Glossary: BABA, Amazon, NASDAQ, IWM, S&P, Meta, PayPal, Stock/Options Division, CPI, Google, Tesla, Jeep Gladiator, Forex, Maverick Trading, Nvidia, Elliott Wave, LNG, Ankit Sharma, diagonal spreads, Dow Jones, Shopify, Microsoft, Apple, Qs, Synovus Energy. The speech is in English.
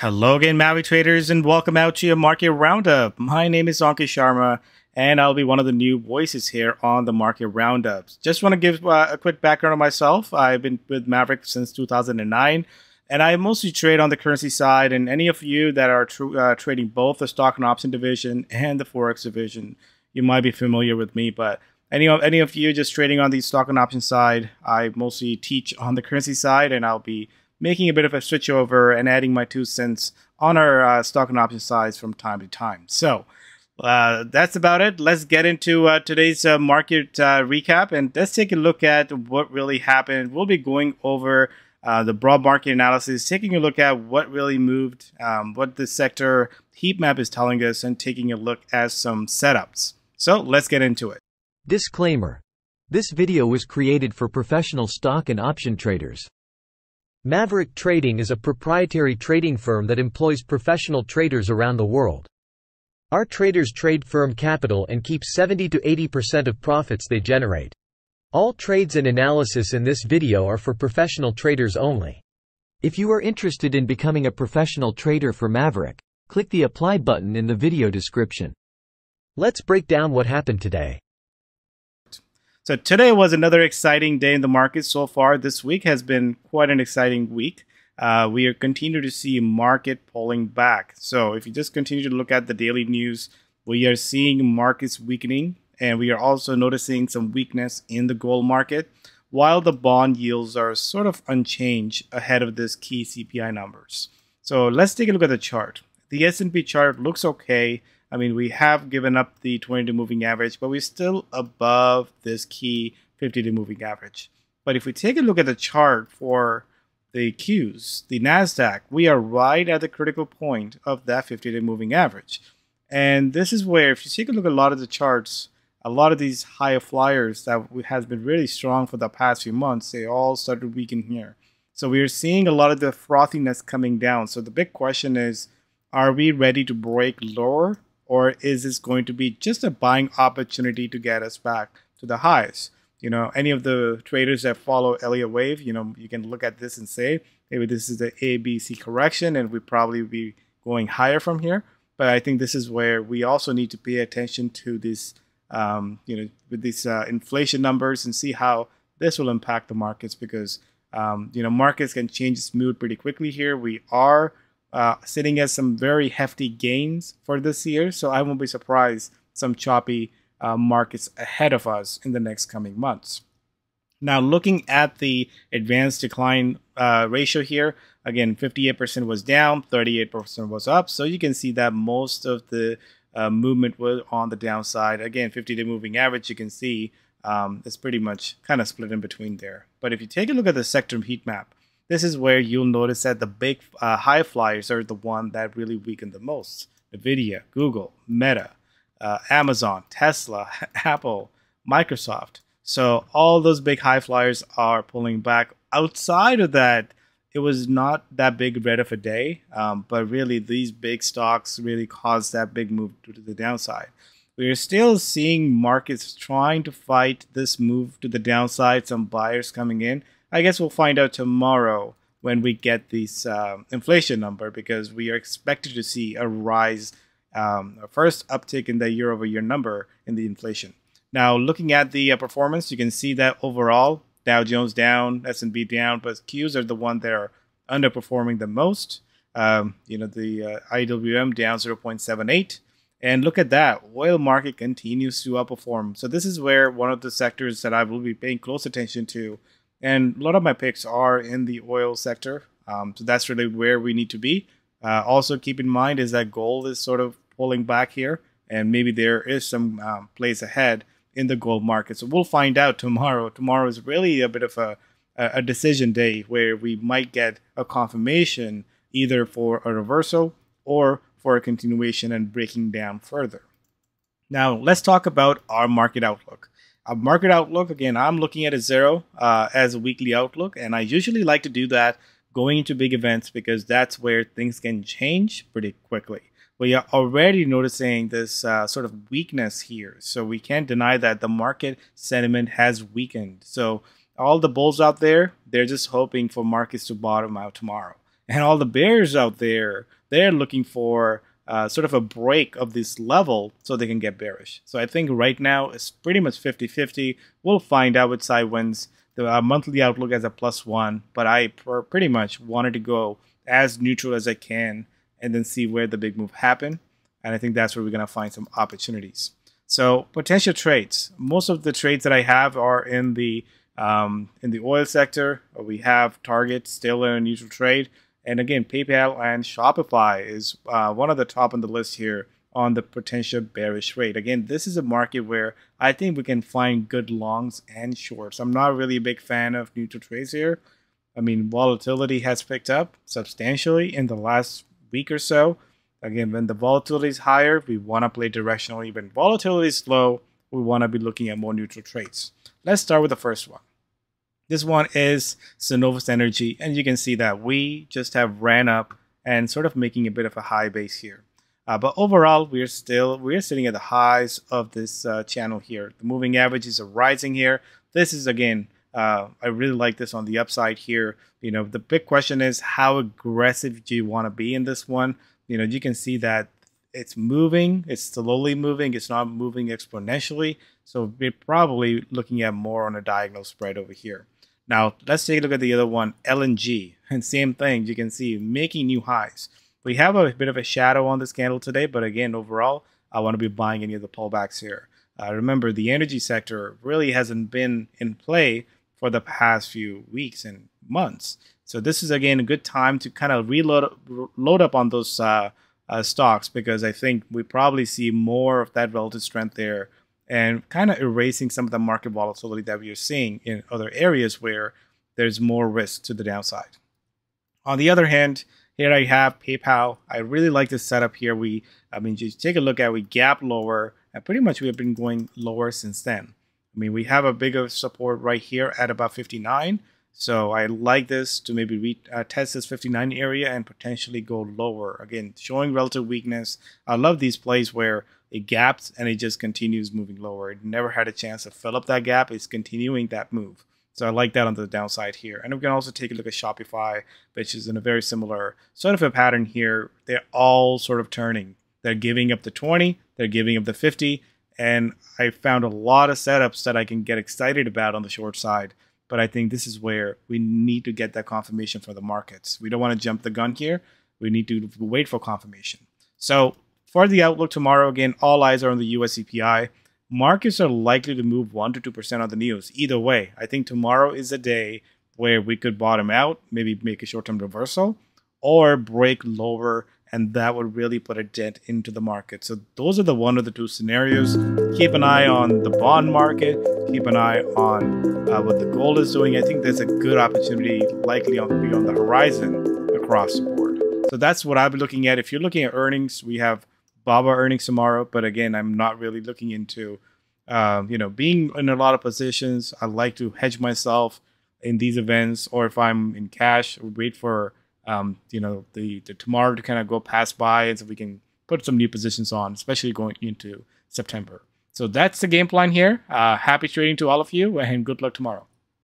Hello again, Maverick Traders, and welcome out to your Market Roundup. My name is Ankit Sharma, and I'll be one of the new voices here on the Market Roundups. Just want to give a quick background on myself. I've been with Maverick since 2009, and I mostly trade on the currency side, and any of you that are trading both the stock and option division and the Forex division, you might be familiar with me, but any of you just trading on the stock and option side, I mostly teach on the currency side, and I'll be making a bit of a switch over and adding my 2 cents on our stock and option sides from time to time. So that's about it. Let's get into today's market recap, and let's take a look at what really happened. We'll be going over the broad market analysis, taking a look at what really moved, what the sector heat map is telling us, and taking a look at some setups. So let's get into it. Disclaimer. This video was created for professional stock and option traders. Maverick Trading is a proprietary trading firm that employs professional traders around the world. Our traders trade firm capital and keep 70 to 80% of profits they generate. All trades and analysis in this video are for professional traders only. If you are interested in becoming a professional trader for Maverick, click the apply button in the video description. Let's break down what happened today. So today was another exciting day in the market so far. This week has been quite an exciting week. We are continuing to see market pulling back. So if you just continue to look at the daily news, we are seeing markets weakening, and we are also noticing some weakness in the gold market, while the bond yields are sort of unchanged ahead of this key CPI numbers. So let's take a look at the chart. The S&P chart looks okay. I mean, we have given up the 20-day moving average, but we're still above this key 50-day moving average. But if we take a look at the chart for the Qs, the NASDAQ, we are right at the critical point of that 50-day moving average. And this is where, if you take a look at a lot of the charts, a lot of these higher flyers that has been really strong for the past few months, they all started weakening here. So we are seeing a lot of the frothiness coming down. So the big question is, are we ready to break lower? Or is this going to be just a buying opportunity to get us back to the highs? You know, any of the traders that follow Elliott Wave, you know, you can look at this and say, maybe this is the ABC correction and we probably be going higher from here. But I think this is where we also need to pay attention to this, you know, with these inflation numbers and see how this will impact the markets, because, you know, markets can change its mood pretty quickly here. We are sitting at some very hefty gains for this year, so I won't be surprised some choppy markets ahead of us in the next coming months. Now, looking at the advanced decline ratio here, again, 58% was down, 38% was up, so you can see that most of the movement was on the downside. Again, 50-day moving average, you can see it's pretty much kind of split in between there. But if you take a look at the sector heat map, this is where you'll notice that the big high flyers are the one that really weaken the most. Nvidia, Google, Meta, Amazon, Tesla, Apple, Microsoft. So all those big high flyers are pulling back. Outside of that, it was not that big red of a day, but really these big stocks really caused that big move to the downside. We are still seeing markets trying to fight this move to the downside, some buyers coming in. I guess we'll find out tomorrow when we get this inflation number, because we are expected to see a rise, a first uptick in the year-over-year number in the inflation. Now, looking at the performance, you can see that overall, Dow Jones down, S&P down, but Qs are the one that are underperforming the most. You know, the IWM down 0.78. And look at that, oil market continues to outperform. So this is where one of the sectors that I will be paying close attention to, and a lot of my picks are in the oil sector. So that's really where we need to be. Also keep in mind is that gold is sort of pulling back here, and maybe there is some place ahead in the gold market. So we'll find out tomorrow. Tomorrow is really a bit of a decision day where we might get a confirmation either for a reversal or for a continuation and breaking down further. Now let's talk about our market outlook. A market outlook, again, I'm looking at a zero as a weekly outlook, and I usually like to do that going into big events, because that's where things can change pretty quickly. We are already noticing this sort of weakness here, so we can't deny that the market sentiment has weakened. So all the bulls out there, they're just hoping for markets to bottom out tomorrow, And all the bears out there, they're looking for sort of a break of this level so they can get bearish. So I think right now it's pretty much 50-50. We'll find out with side wins. The monthly outlook as a +1, but I pretty much wanted to go as neutral as I can and then see where the big move happened. And I think that's where we're going to find some opportunities. So potential trades. Most of the trades that I have are in the oil sector. We have Target still an unusual trade. And again, PayPal and Shopify is one of the top on the list here on the potential bearish rate. Again, this is a market where I think we can find good longs and shorts. I'm not really a big fan of neutral trades here. I mean, volatility has picked up substantially in the last week or so. Again, when the volatility is higher, we want to play directionally. When volatility is low, we want to be looking at more neutral trades. Let's start with the first one. This one is Synovus Energy, and you can see that we just have ran up and sort of making a bit of a high base here. But overall, we're sitting at the highs of this channel here. The moving averages are rising here. This is, again, I really like this on the upside here. You know, the big question is how aggressive do you want to be in this one? You know, you can see that it's moving. It's slowly moving. It's not moving exponentially. So we're probably looking at more on a diagonal spread over here. Now, let's take a look at the other one, LNG. And same thing, you can see making new highs. We have a bit of a shadow on this candle today, but again, overall, I want to be buying any of the pullbacks here. Remember, the energy sector really hasn't been in play for the past few weeks and months. So this is, again, a good time to kind of load up on those stocks, because I think we probably see more of that relative strength there and kind of erasing some of the market volatility that we are seeing in other areas where there's more risk to the downside. On the other hand, here I have PayPal. I really like this setup here. Just take a look at, we gap lower, and pretty much we have been going lower since then. I mean, we have a bigger support right here at about 59. So I like this to maybe test this 59 area and potentially go lower. Again, showing relative weakness. I love these plays where it gaps and it just continues moving lower. It never had a chance to fill up that gap. It's continuing that move. So I like that on the downside here. And we can also take a look at Shopify, which is in a very similar sort of a pattern here. They're all sort of turning. They're giving up the 20. They're giving up the 50. And I found a lot of setups that I can get excited about on the short side. But I think this is where we need to get that confirmation for the markets. We don't want to jump the gun here. We need to wait for confirmation. So for the outlook tomorrow, again, all eyes are on the US CPI. Markets are likely to move 1 to 2% on the news. Either way, I think tomorrow is a day where we could bottom out, maybe make a short-term reversal, or break lower, and that would really put a dent into the market. So those are the one of the two scenarios. Keep an eye on the bond market. Keep an eye on what the gold is doing. I think there's a good opportunity likely on the horizon across the board. So that's what I'll be looking at. If you're looking at earnings, we have BABA earnings tomorrow, but again, I'm not really looking into, being in a lot of positions. I like to hedge myself in these events, or if I'm in cash, wait for, the tomorrow to kind of go pass by, and so we can put some new positions on, especially going into September. So that's the game plan here. Happy trading to all of you, and good luck tomorrow.